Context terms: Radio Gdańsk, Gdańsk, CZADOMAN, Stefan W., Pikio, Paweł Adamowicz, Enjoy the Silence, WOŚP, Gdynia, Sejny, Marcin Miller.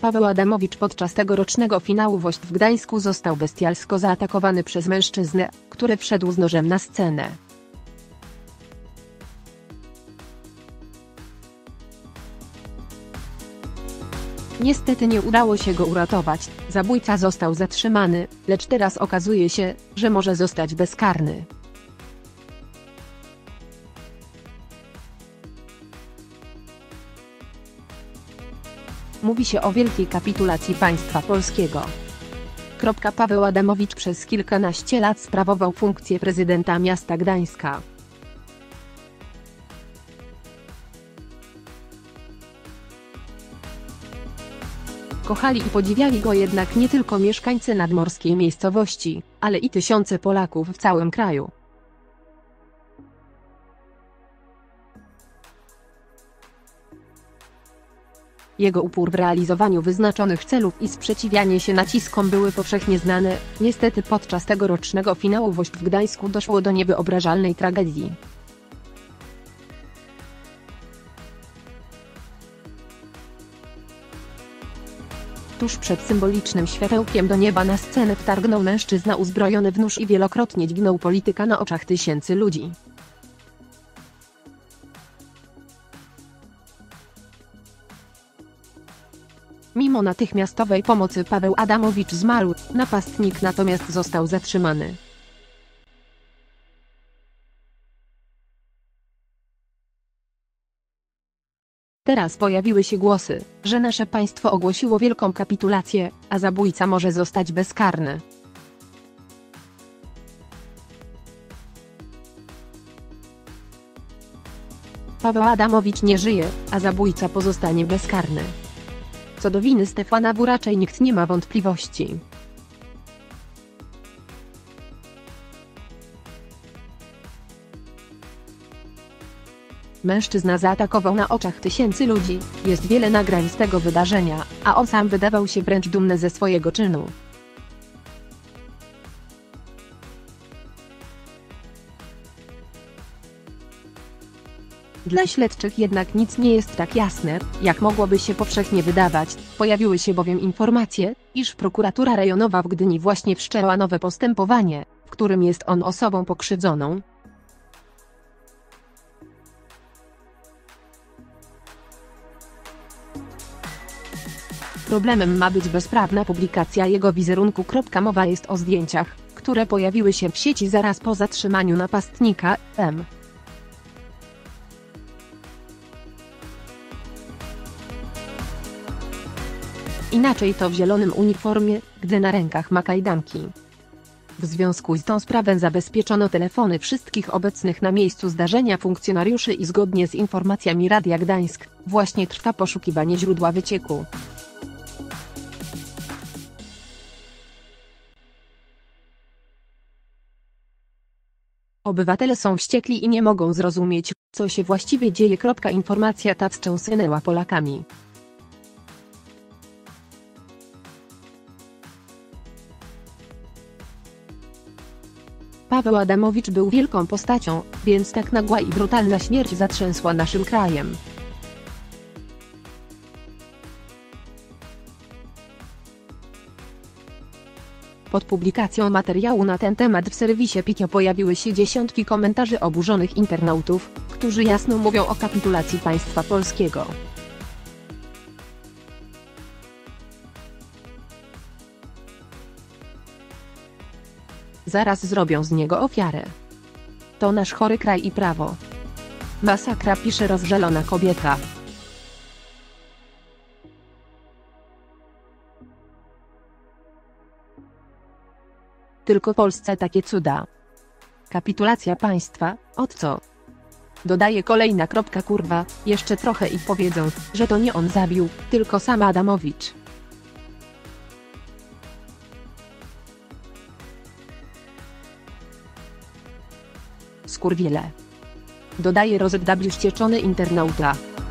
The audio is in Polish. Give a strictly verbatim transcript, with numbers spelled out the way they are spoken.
Paweł Adamowicz podczas tegorocznego finału WOŚP w Gdańsku został bestialsko zaatakowany przez mężczyznę, który wszedł z nożem na scenę. Niestety nie udało się go uratować, zabójca został zatrzymany, lecz teraz okazuje się, że może zostać bezkarny. Mówi się o wielkiej kapitulacji państwa polskiego. Paweł Adamowicz przez kilkanaście lat sprawował funkcję prezydenta miasta Gdańska. Kochali i podziwiali go jednak nie tylko mieszkańcy nadmorskiej miejscowości, ale i tysiące Polaków w całym kraju. Jego upór w realizowaniu wyznaczonych celów i sprzeciwianie się naciskom były powszechnie znane. Niestety podczas tegorocznego finału WOŚP w Gdańsku doszło do niewyobrażalnej tragedii. Tuż przed symbolicznym światełkiem do nieba na scenę wtargnął mężczyzna uzbrojony w nóż i wielokrotnie dźgnął polityka na oczach tysięcy ludzi. Mimo natychmiastowej pomocy Paweł Adamowicz zmarł, napastnik natomiast został zatrzymany. Teraz pojawiły się głosy, że nasze państwo ogłosiło wielką kapitulację, a zabójca może zostać bezkarny. Paweł Adamowicz nie żyje, a zabójca pozostanie bezkarny. Co do winy Stefana W. raczej nikt nie ma wątpliwości. Mężczyzna zaatakował na oczach tysięcy ludzi, jest wiele nagrań z tego wydarzenia, a on sam wydawał się wręcz dumny ze swojego czynu. Dla śledczych jednak nic nie jest tak jasne, jak mogłoby się powszechnie wydawać. Pojawiły się bowiem informacje, iż prokuratura rejonowa w Gdyni właśnie wszczęła nowe postępowanie, w którym jest on osobą pokrzywdzoną. Problemem ma być bezprawna publikacja jego wizerunku. Mowa jest o zdjęciach, które pojawiły się w sieci zaraz po zatrzymaniu napastnika. M. Inaczej to w zielonym uniformie, gdy na rękach ma kajdanki. W związku z tą sprawą zabezpieczono telefony wszystkich obecnych na miejscu zdarzenia funkcjonariuszy i zgodnie z informacjami Radia Gdańsk, właśnie trwa poszukiwanie źródła wycieku. Obywatele są wściekli i nie mogą zrozumieć, co się właściwie dzieje. Informacja ta wstrząsnęła Polakami. Paweł Adamowicz był wielką postacią, więc tak nagła i brutalna śmierć zatrzęsła naszym krajem. Pod publikacją materiału na ten temat w serwisie Pikio pojawiły się dziesiątki komentarzy oburzonych internautów, którzy jasno mówią o kapitulacji państwa polskiego. Zaraz zrobią z niego ofiarę. To nasz chory kraj i prawo. Masakra, pisze rozżalona kobieta. Tylko Polsce takie cuda. Kapitulacja państwa, od co? Dodaje kolejna. Kurwa, jeszcze trochę i powiedzą, że to nie on zabił, tylko sam Adamowicz. Skurwiele. Dodaje rozwścieczony internauta.